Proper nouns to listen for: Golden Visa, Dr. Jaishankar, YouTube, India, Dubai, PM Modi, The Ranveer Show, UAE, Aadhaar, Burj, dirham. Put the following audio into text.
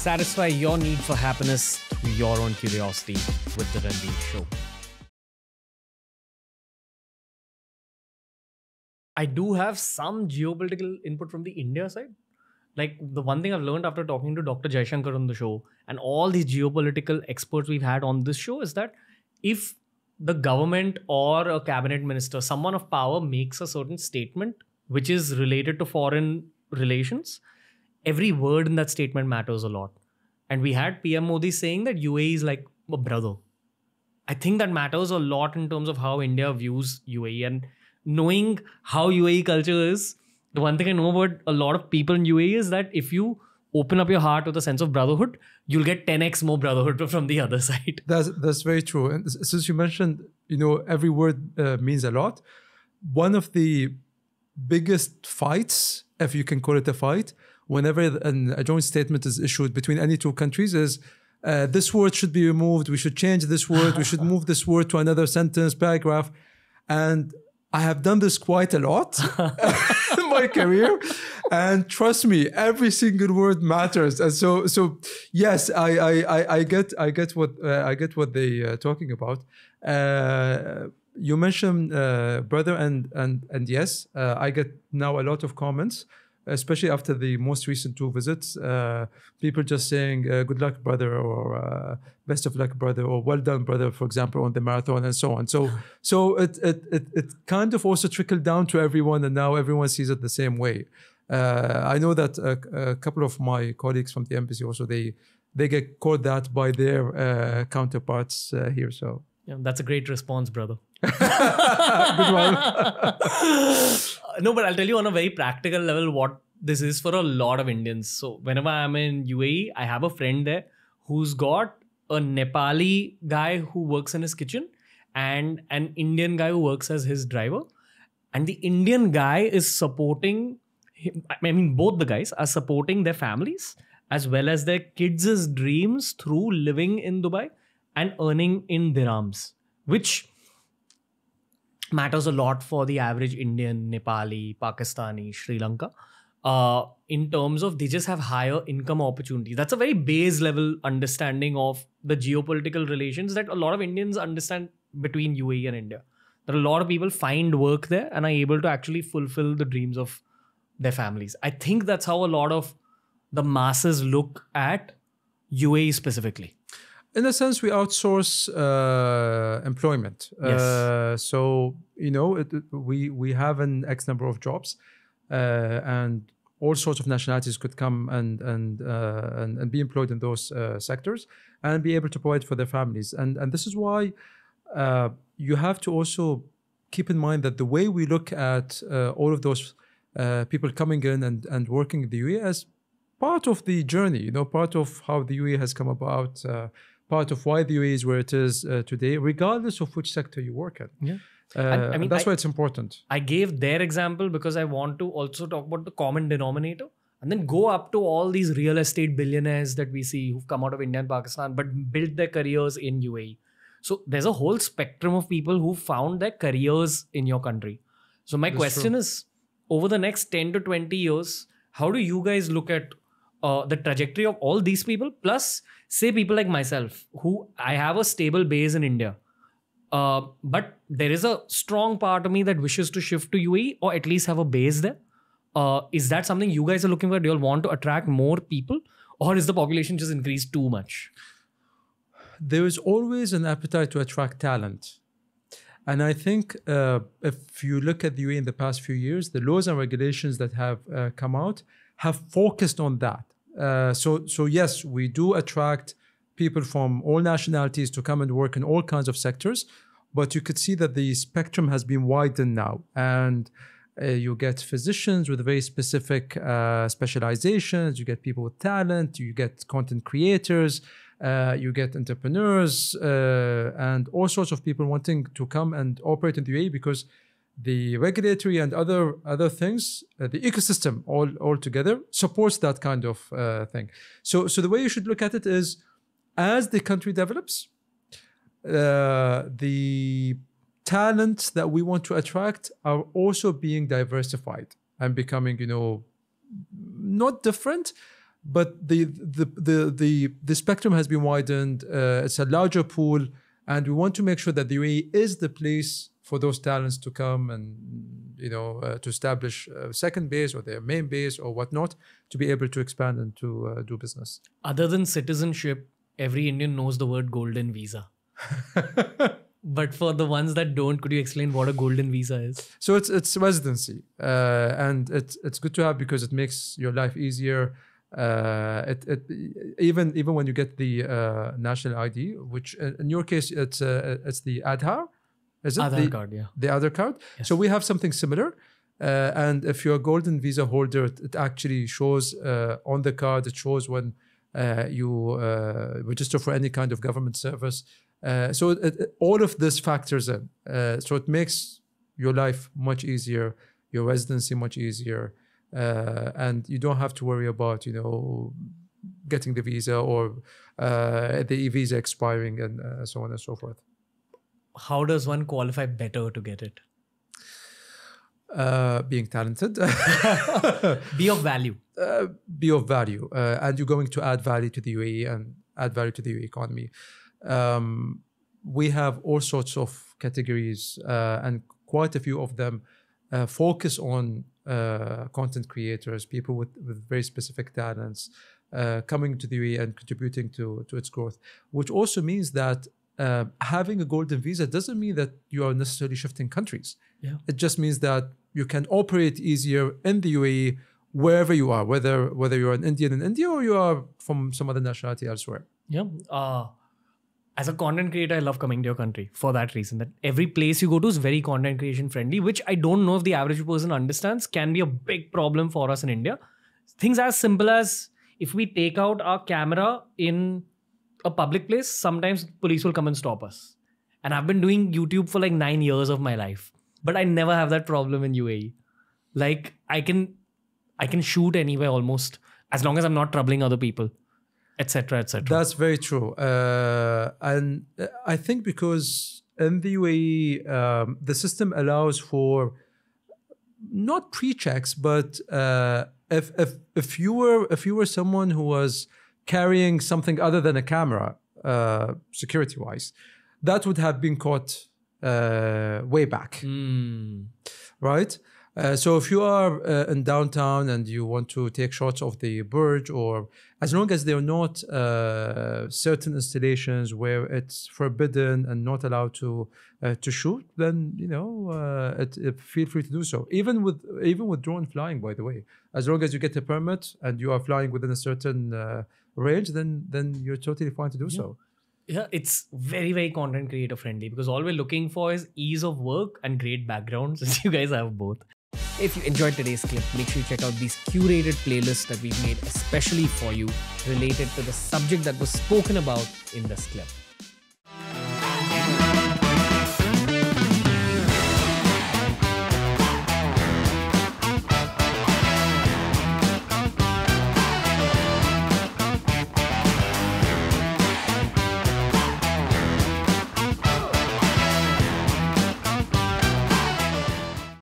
Satisfy your need for happiness through your own curiosity with The Ranveer Show. I do have some geopolitical input from the India side. Like, the one thing I've learned after talking to Dr. Jaishankar on the show and all these geopolitical experts we've had on this show is that if the government or a cabinet minister, someone of power, makes a certain statement which is related to foreign relations, every word in that statement matters a lot. And we had PM Modi saying that UAE is like a brother. I think that matters a lot in terms of how India views UAE, and knowing how UAE culture is, the one thing I know about a lot of people in UAE is that if you open up your heart with a sense of brotherhood, you'll get 10x more brotherhood from the other side. That's very true. And since you mentioned, you know, every word means a lot. One of the biggest fights, if you can call it a fight, whenever a joint statement is issued between any two countries is, this word should be removed, we should change this word, we should move this word to another sentence, paragraph. And I have done this quite a lot in my career. And trust me, every single word matters. And so yes, I get what they are talking about. You mentioned brother, and yes, I get now a lot of comments, especially after the most recent two visits, people just saying, good luck, brother, or best of luck, brother, or well done, brother, for example, on the marathon and so on. So it kind of also trickled down to everyone, and now everyone sees it the same way. I know that a couple of my colleagues from the embassy also, they get called that by their counterparts here. So yeah, that's a great response, brother. Good one. No, but I'll tell you on a very practical level what this is for a lot of Indians. So whenever I'm in UAE, I have a friend there who's got a Nepali guy who works in his kitchen and an Indian guy who works as his driver. And the Indian guy is supporting him. I mean, both the guys are supporting their families as well as their kids' dreams through living in Dubai and earning in dirhams, which matters a lot for the average Indian, Nepali, Pakistani, Sri Lanka, in terms of they just have higher income opportunities. That's a very base level understanding of the geopolitical relations that a lot of Indians understand between UAE and India. That a lot of people find work there and are able to actually fulfill the dreams of their families. I think that's how a lot of the masses look at UAE specifically. In a sense, we outsource employment. Yes. So, you know, we have an X number of jobs, and all sorts of nationalities could come and be employed in those sectors and be able to provide for their families. And this is why you have to also keep in mind that the way we look at all of those people coming in and working in the UAE as part of the journey, you know, part of how the UAE has come about, part of why the UAE is where it is today, regardless of which sector you work at. Yeah. I mean, that's why it's important. I gave their example because I want to also talk about the common denominator and then go up to all these real estate billionaires that we see who've come out of India and Pakistan but built their careers in UAE. So there's a whole spectrum of people who found their careers in your country. So my question is, over the next 10 to 20 years, how do you guys look at the trajectory of all these people, plus say people like myself, who I have a stable base in India, but there is a strong part of me that wishes to shift to UAE or at least have a base there. Is that something you guys are looking for? Do you all want to attract more people, or is the population just increased too much? There is always an appetite to attract talent. And I think if you look at the UAE in the past few years, the laws and regulations that have come out have focused on that. So yes, we do attract people from all nationalities to come and work in all kinds of sectors, but you could see that the spectrum has been widened now. And you get physicians with very specific specializations, you get people with talent, you get content creators, you get entrepreneurs, and all sorts of people wanting to come and operate in the UAE because the regulatory and other things, the ecosystem all together supports that kind of thing. So the way you should look at it is, as the country develops, the talents that we want to attract are also being diversified and becoming, you know, not different, But the spectrum has been widened. It's a larger pool, and we want to make sure that the UAE is the place for those talents to come and, you know, to establish a second base or their main base or whatnot, to be able to expand and to do business. Other than citizenship, every Indian knows the word golden visa. But for the ones that don't, could you explain what a golden visa is? So it's residency, and it's good to have because it makes your life easier. Even when you get the national ID, which in your case it's the Aadhaar, is it? Aadhaar card, yeah. The Aadhaar card. Yes. So we have something similar, and if you're a golden visa holder, it actually shows on the card. It shows when you register for any kind of government service. So all of this factors in. So it makes your life much easier, your residency much easier, and you don't have to worry about, you know, getting the visa or the e-visa expiring and so on and so forth. How does one qualify better to get it? Being talented. Be of value. Be of value. And you're going to add value to the UAE and add value to the UAE economy. We have all sorts of categories, and quite a few of them focus on content creators, people with very specific talents coming to the UAE and contributing to its growth, which also means that having a golden visa doesn't mean that you are necessarily shifting countries. Yeah. It just means that you can operate easier in the UAE wherever you are, whether you're an Indian in India or you are from some other nationality elsewhere. Yeah. As a content creator, I love coming to your country for that reason, that every place you go to is very content creation friendly, which I don't know if the average person understands can be a big problem for us in India. Things as simple as if we take out our camera in a public place, sometimes police will come and stop us. And I've been doing YouTube for like 9 years of my life, but I never have that problem in UAE. Like I can shoot anywhere almost, as long as I'm not troubling other people. Etc. Etc. That's very true, and I think because in the UAE the system allows for not pre-checks, but if you were someone who was carrying something other than a camera, security-wise, that would have been caught way back, right? So if you are in downtown and you want to take shots of the Burj, or as long as there are not certain installations where it's forbidden and not allowed to shoot, then, you know, feel free to do so. Even with drone flying, by the way, as long as you get a permit and you are flying within a certain range, then you're totally fine to do so. Yeah, it's very, very content creator friendly because all we're looking for is ease of work and great backgrounds, since you guys have both. If you enjoyed today's clip, make sure you check out these curated playlists that we've made especially for you, related to the subject that was spoken about in this clip.